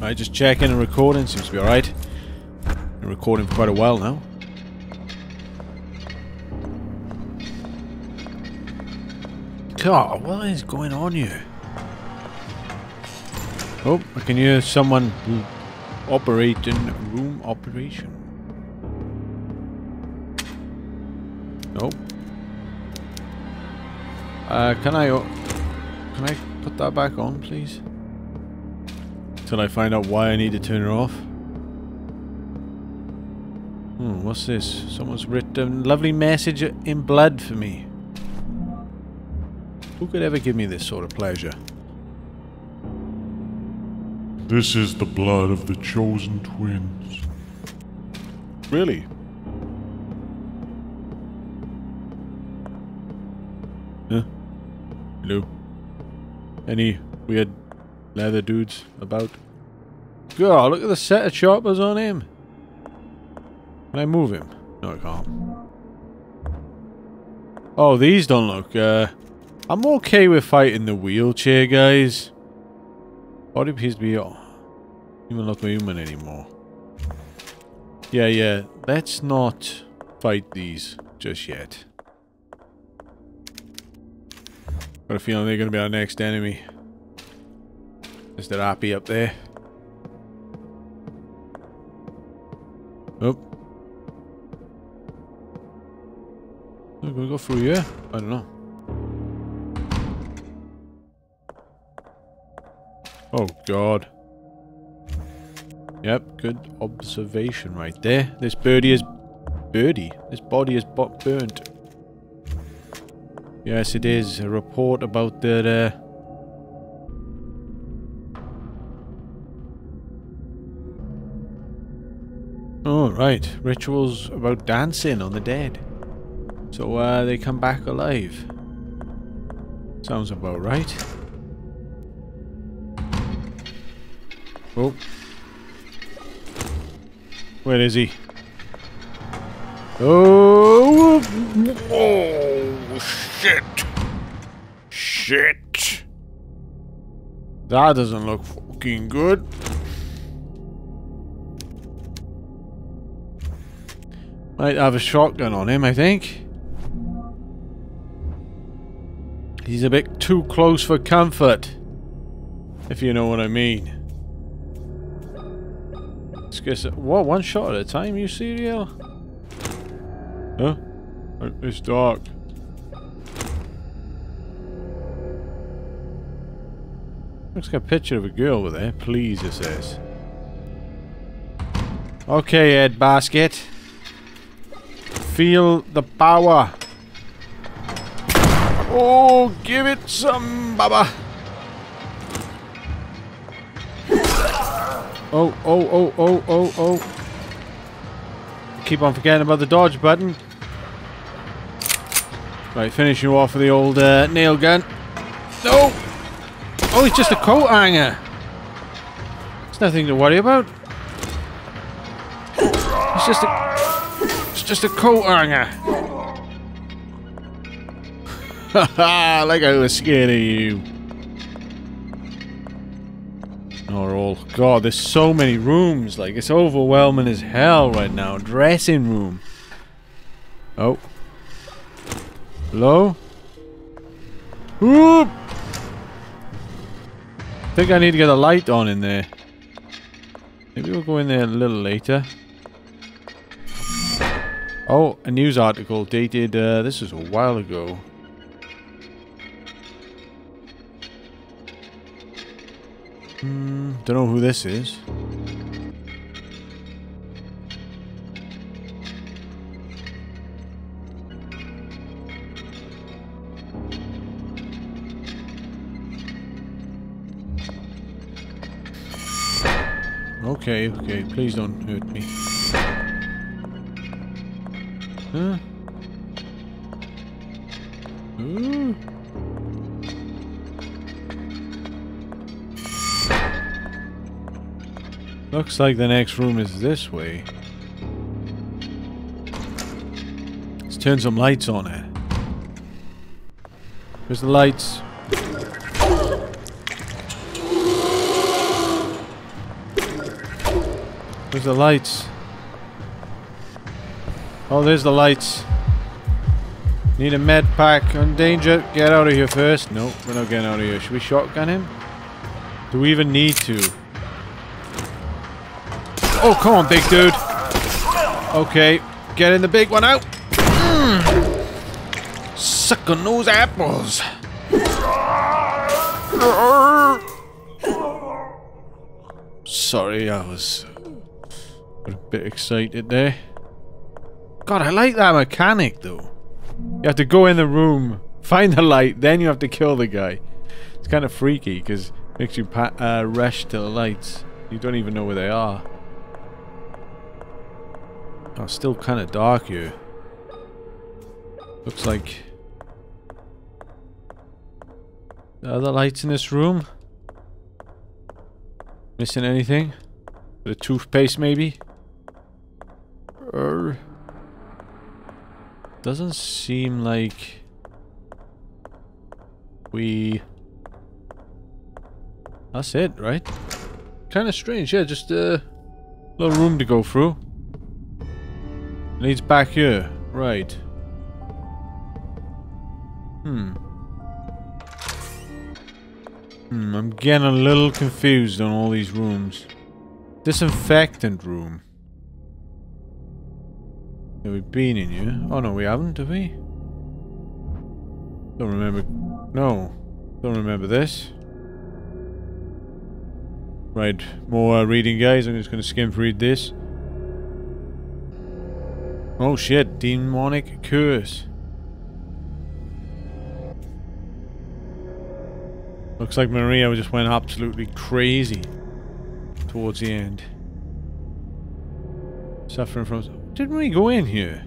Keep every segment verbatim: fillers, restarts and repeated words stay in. Alright, just checking and recording. Seems to be alright. Been recording for quite a while now. God, what is going on here? Oh, I can hear someone operating room operation. Nope. Uh, can I... Can I put that back on, please? Till I find out why I need to turn it off. Hmm, what's this? Someone's written a lovely message in blood for me. Who could ever give me this sort of pleasure? This is the blood of the chosen twins. Really? Huh? Hello? Any weird leather dudes about? God, look at the set of choppers on him! Can I move him? No, I can't. Oh, these don't look, uh... I'm okay with fighting the wheelchair guys. Body piece be oh, even look human anymore. Yeah, yeah. Let's not fight these just yet. Got a feeling they're gonna be our next enemy. Is that happy up there? Oh. We're gonna go through here? I don't know. Oh god. Yep, good observation right there. This birdie is... birdie? This body is bot burnt. Yes, it is. A report about the... Uh, oh, right. Rituals about dancing on the dead. So, uh, they come back alive. Sounds about right. Oh. Where is he? Oh! Oh, shit! Shit! That doesn't look fucking good. Might have a shotgun on him, I think. He's a bit too close for comfort. If you know what I mean. What? One shot at a time, you serial? Huh? It's dark. Looks like a picture of a girl over there. Please, it says. Okay, Ed Basket. Feel the power. Oh, give it some, Baba. Oh, oh, oh, oh, oh, oh. Keep on forgetting about the dodge button. Right, finish you off with the old uh, nail gun. No! Oh, it's just a coat hanger. It's nothing to worry about. It's just a... It's just a coat hanger. Haha, like I was scared of you. Or all. God, there's so many rooms. Like, it's overwhelming as hell right now. Dressing room. Oh. Hello? Oop! I think I need to get a light on in there. Maybe we'll go in there a little later. Oh, a news article dated, uh, this was a while ago. Hmm, don't know who this is. Okay, okay, please don't hurt me. Huh? Ooh. Looks like the next room is this way. Let's turn some lights on it. Where's the lights? Where's the lights? Oh, there's the lights. Need a med pack. In danger. Get out of here first. Nope, we're not getting out of here. Should we shotgun him? Do we even need to? Oh, come on, big dude. Okay, get in the big one out. Mm. Suck on those apples. Sorry, I was a bit excited there. God, I like that mechanic though. You have to go in the room, find the light, then you have to kill the guy. It's kind of freaky because it makes you pa uh, rush to the lights. You don't even know where they are. Oh, it's still kind of dark here. Looks like... the other lights in this room? Missing anything? The toothpaste maybe? Er... Doesn't seem like... we... That's it, right? Kind of strange, yeah, just a little room to go through. Leads back here. Right. Hmm. Hmm, I'm getting a little confused on all these rooms. Disinfectant room. Have we been in here? Oh no, we haven't, have we? Don't remember... No. Don't remember this. Right, more uh, reading, guys. I'm just gonna skim through this. Oh shit, demonic curse. Looks like Maria just went absolutely crazy towards the end. Suffering from... Didn't we go in here?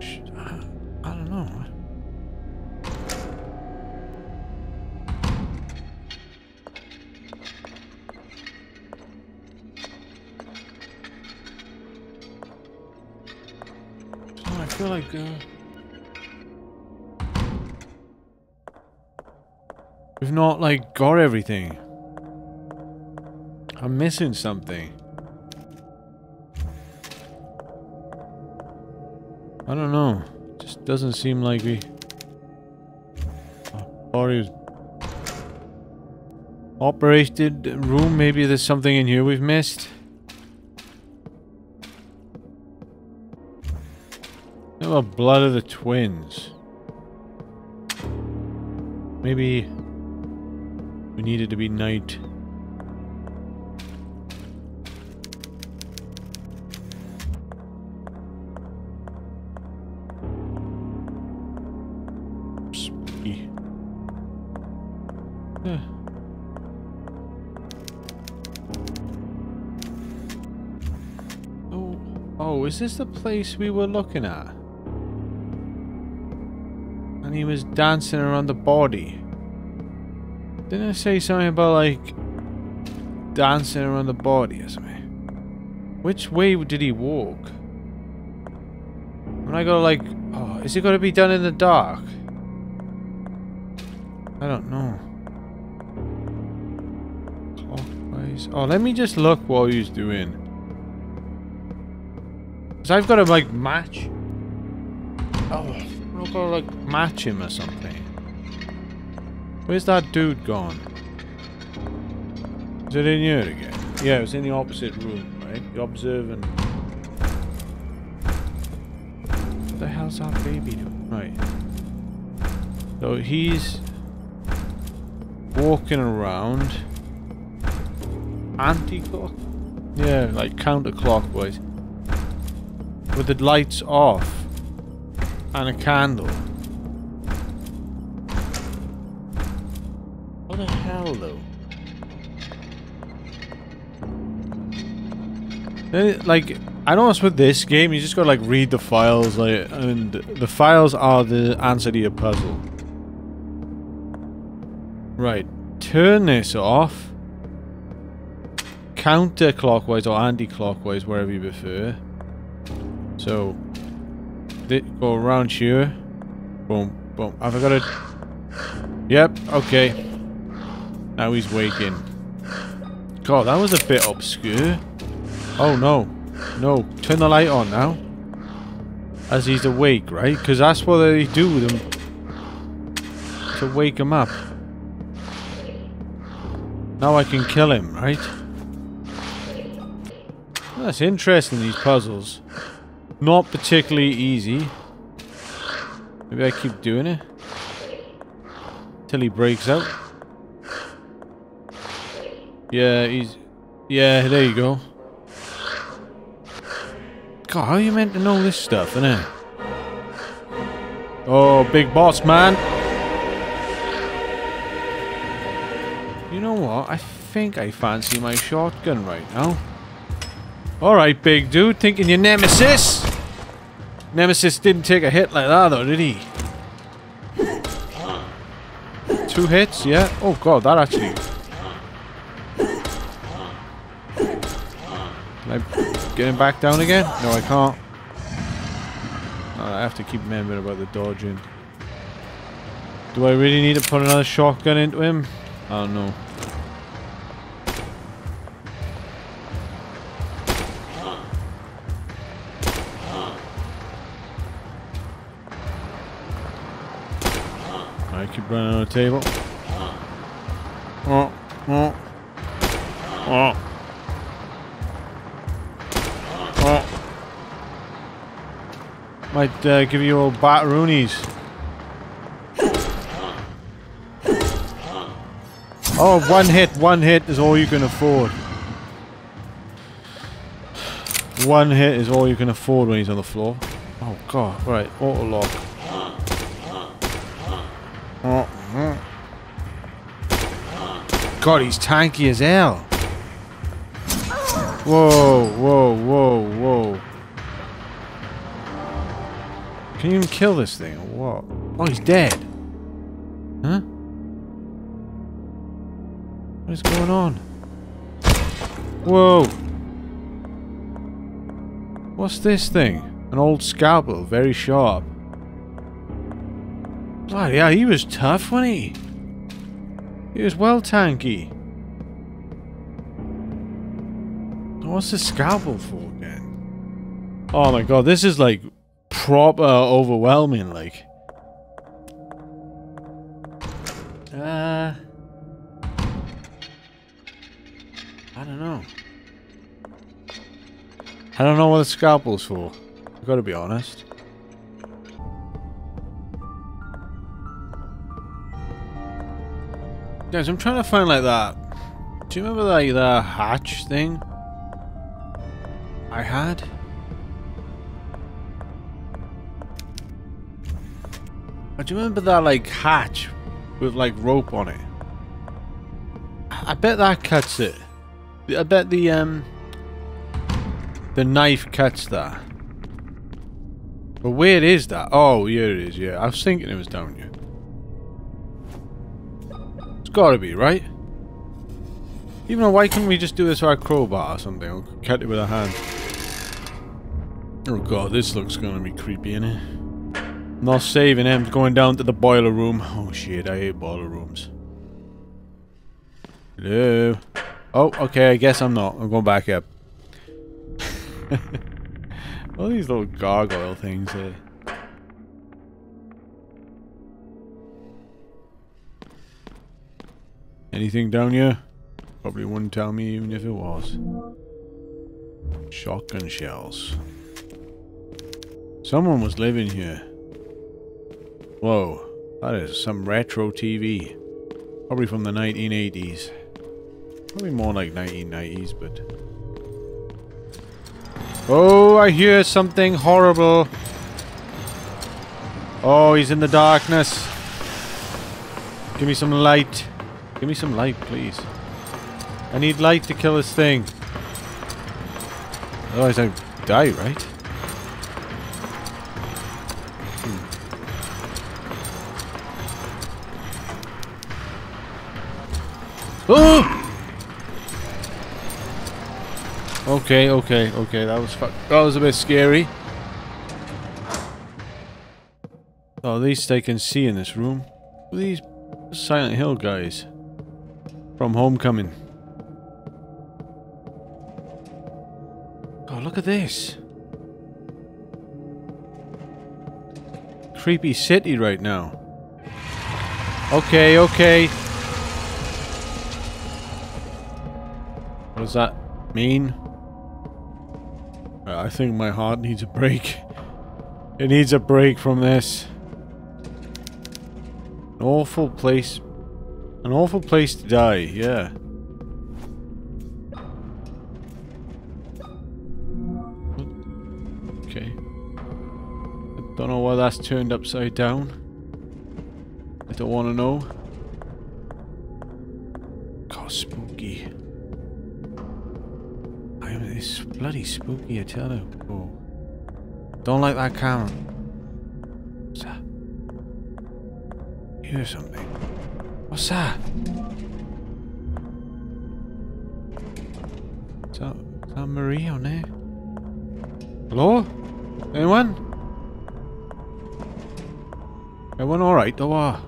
Shit, I, I don't know. I feel like, uh, we've not, like, got everything. I'm missing something. I don't know. It just doesn't seem like we... Or operated room, maybe there's something in here we've missed. Oh, blood of the twins. Maybe we needed to be night. Spooky. Huh. Oh, oh, is this the place we were looking at? And he was dancing around the body. Didn't I say something about like dancing around the body or something? Which way did he walk? And I gotta like, oh, is it gotta be done in the dark? I don't know. Clockwise. Oh, let me just look what he's doing. Cause I've gotta like match. Oh. I've got to like match him or something. Where's that dude gone? Is it in here again? Yeah, it was in the opposite room, right? You're observing. What the hell's that baby doing? Right. So he's walking around anti-clock? Yeah, like counterclockwise. With the lights off. And a candle. What the hell, though? Then, like, I know it's with this game, you just gotta, like, read the files, like, and the files are the answer to your puzzle. Right. Turn this off. Counterclockwise or anti-clockwise, wherever you prefer. So... It, go around here. Boom, boom. Have I got it? Yep, okay. Now he's waking. God, that was a bit obscure. Oh no. No. Turn the light on now. As he's awake, right? Because that's what they do with him. To wake him up. Now I can kill him, right? That's interesting, these puzzles. Not particularly easy. Maybe I keep doing it. Till he breaks out. Yeah, he's... Yeah, there you go. God, how are you meant to know this stuff, innit? Oh, big boss, man! You know what? I think I fancy my shotgun right now. Alright, big dude, thinking you're Nemesis! Nemesis didn't take a hit like that, though, did he? Two hits, yeah? Oh, God, that actually... Can I get him back down again? No, I can't. Oh, I have to keep remembering about the dodging. Do I really need to put another shotgun into him? I don't know. I keep running on the table. Oh, oh, oh. Might uh, give you old bat-roonies. Oh, one hit, one hit is all you can afford. One hit is all you can afford when he's on the floor. Oh god, right, auto-lock. God, he's tanky as hell. Whoa, whoa, whoa, whoa. Can you even kill this thing or what? Oh, he's dead. Huh? What is going on? Whoa. What's this thing? An old scalpel, very sharp. Bloody hell, he was tough, wasn't he? He was well tanky. What's the scalpel for again? Oh my god, this is like... proper overwhelming, like. Uh, I don't know. I don't know what the scalpel's for. I've got to be honest. Guys, I'm trying to find like that. Do you remember like the hatch thing I had? Do you remember that, like, hatch with, like, rope on it? I bet that cuts it. I bet the, um... the knife cuts that. But where is that? Oh, here it is, yeah. I was thinking it was down here. It's gotta be, right? Even though, why couldn't we just do this with a crowbar or something? Or cut it with a hand? Oh, God, this looks gonna be creepy, innit? Not saving him, going down to the boiler room. Oh shit, I hate boiler rooms. Hello? Oh, okay, I guess I'm not. I'm going back up. All these little gargoyle things here. Anything down here? Probably wouldn't tell me even if it was. Shotgun shells. Someone was living here. Whoa, that is some retro T V. Probably from the nineteen eighties. Probably more like nineteen nineties, but... Oh, I hear something horrible. Oh, he's in the darkness. Give me some light. Give me some light, please. I need light to kill this thing. Otherwise I die, right? Oh! Okay, okay, okay. That was fuck. That was a bit scary. Oh, at least I can see in this room. These Silent Hill guys from Homecoming. Oh, look at this. Creepy city right now. Okay, okay. What does that mean? I think my heart needs a break. It needs a break from this. An awful place. An awful place to die, yeah. Okay. I don't know why that's turned upside down. I don't want to know. God, spooky. I am this bloody spooky, I tell you. Oh. Don't like that camera. What's that? Hear something. What's that? Is that, is that Marie on there? Hello? Anyone? Everyone alright though? Ah.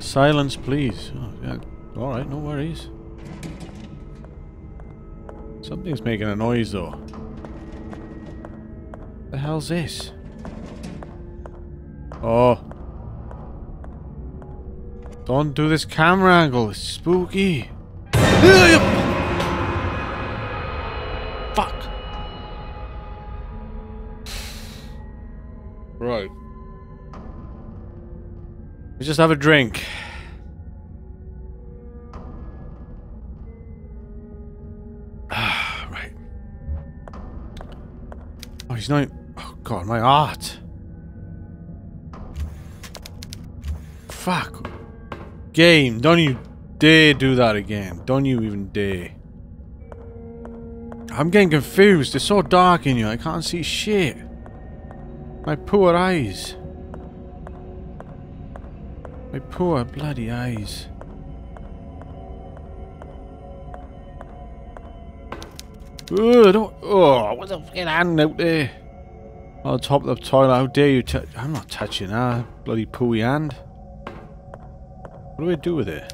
Silence please. Oh, yeah. Alright, no worries. Something's making a noise though. What the hell's this? Oh. Don't do this camera angle, it's spooky. Fuck. Right. Let's just have a drink. Right. Oh, he's not. Oh god, my heart. Fuck. Game, don't you dare do that again. Don't you even dare. I'm getting confused. It's so dark in here. I can't see shit. My poor eyes. My poor bloody eyes. Ugh, don't. Oh, what's a fucking hand out there? On top of the toilet. How dare you touch. I'm not touching that bloody pooey hand. What do I do with it?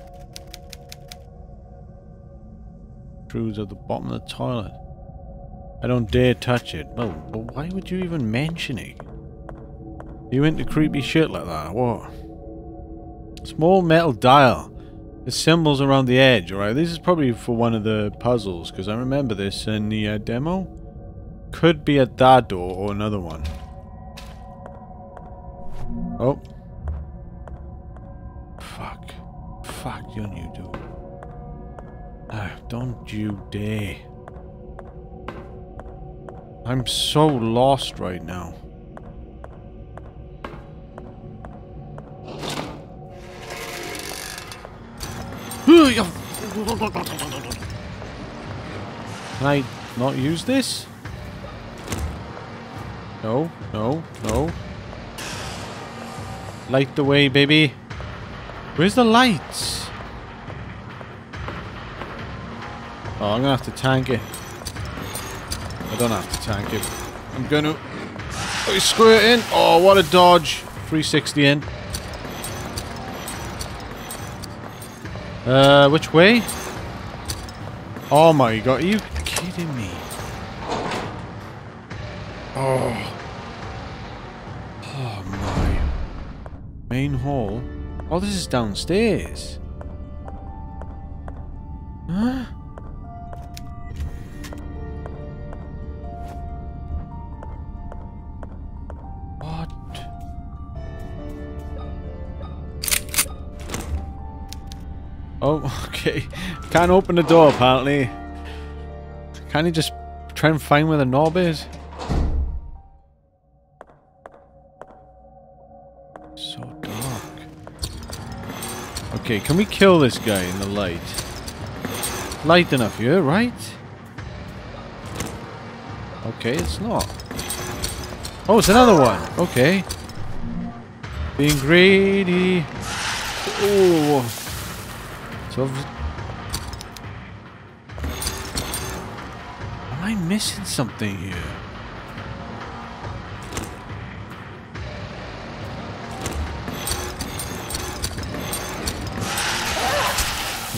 Screws at the bottom of the toilet. I don't dare touch it. Well, well, why would you even mention it? You into creepy shit like that? What? Small metal dial. There's symbols around the edge, alright? This is probably for one of the puzzles, because I remember this in the uh, demo. Could be at that door or another one. Oh. Fuck. Fuck, don't you do. Ah, don't you dare. I'm so lost right now. Can I not use this? No, no, no. Light the way, baby. Where's the lights? Oh, I'm gonna have to tank it. I don't have to tank it. I'm gonna oh, square it in. Oh, what a dodge! three sixty in. Uh, which way? Oh my god! Are you kidding me? Oh. Oh my. Main hall. Oh, this is downstairs. Huh? What? Oh, okay. Can't open the door, apparently. Can't you just try and find where the knob is? Okay, can we kill this guy in the light? Light enough here, right? Okay, it's not. Oh, it's another one. Okay. Being greedy. Oh. So. Am I missing something here?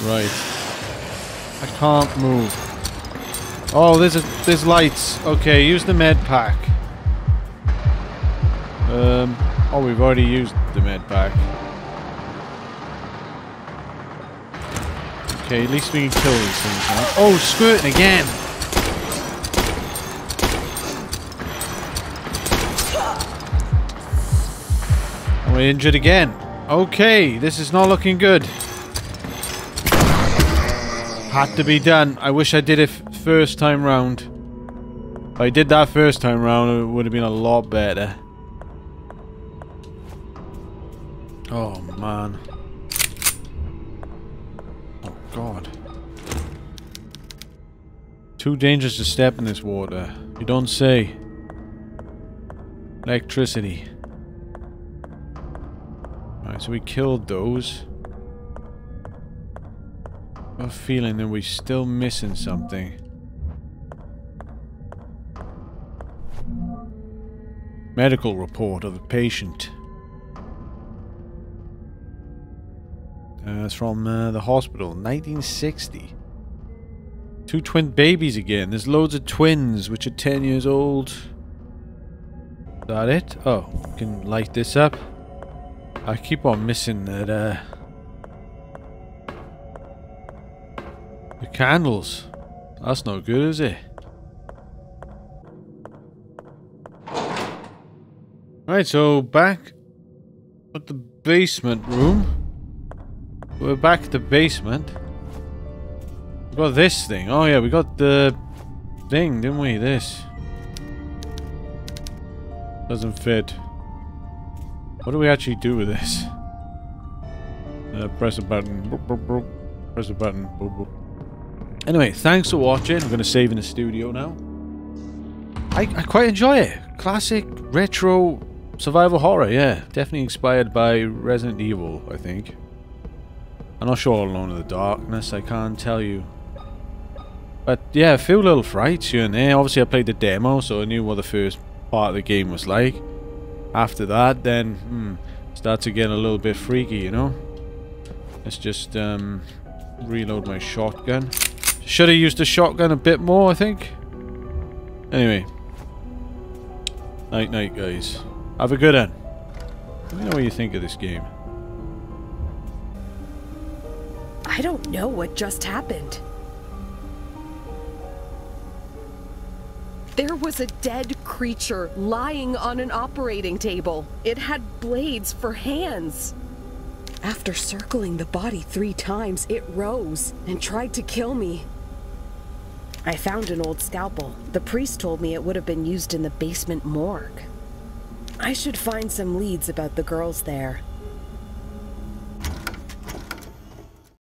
Right. I can't move. Oh, there's a, there's lights. Okay, use the med pack. Um, oh, we've already used the med pack. Okay, at least we can kill these things now. Oh, squirting again! And we're injured again. Okay, this is not looking good. Had to be done. I wish I did it first time round. If I did that first time round, it would have been a lot better. Oh, man. Oh, God. Too dangerous to step in this water. You don't say. Electricity. Alright, so we killed those. I have a feeling that we're still missing something. Medical report of the patient. Uh, it's from uh, the hospital, nineteen sixty. Two twin babies again. There's loads of twins, which are ten years old. Is that it? Oh, we can light this up. I keep on missing that. Uh, the candles. That's no good, is it? Right, so back at the basement room. We're back at the basement. We got this thing. Oh yeah, we got the thing, didn't we? This. Doesn't fit. What do we actually do with this? Uh, press a button. Boop, boop, boop. Press a button. Boop, boop. Anyway, thanks for watching. I'm going to save in the studio now. I, I quite enjoy it. Classic, retro, survival horror. Yeah, definitely inspired by Resident Evil, I think. I'm not sure Alone in the Darkness, I can't tell you. But yeah, a few little frights here and there. Obviously I played the demo, so I knew what the first part of the game was like. After that, then, hmm, starts to get a little bit freaky, you know? Let's just, um, reload my shotgun. Should have used the shotgun a bit more, I think. Anyway. Night night, guys. Have a good one. Let me know what you think of this game. I don't know what just happened. There was a dead creature lying on an operating table. It had blades for hands. After circling the body three times, it rose and tried to kill me. I found an old scalpel. The priest told me it would have been used in the basement morgue. I should find some leads about the girls there.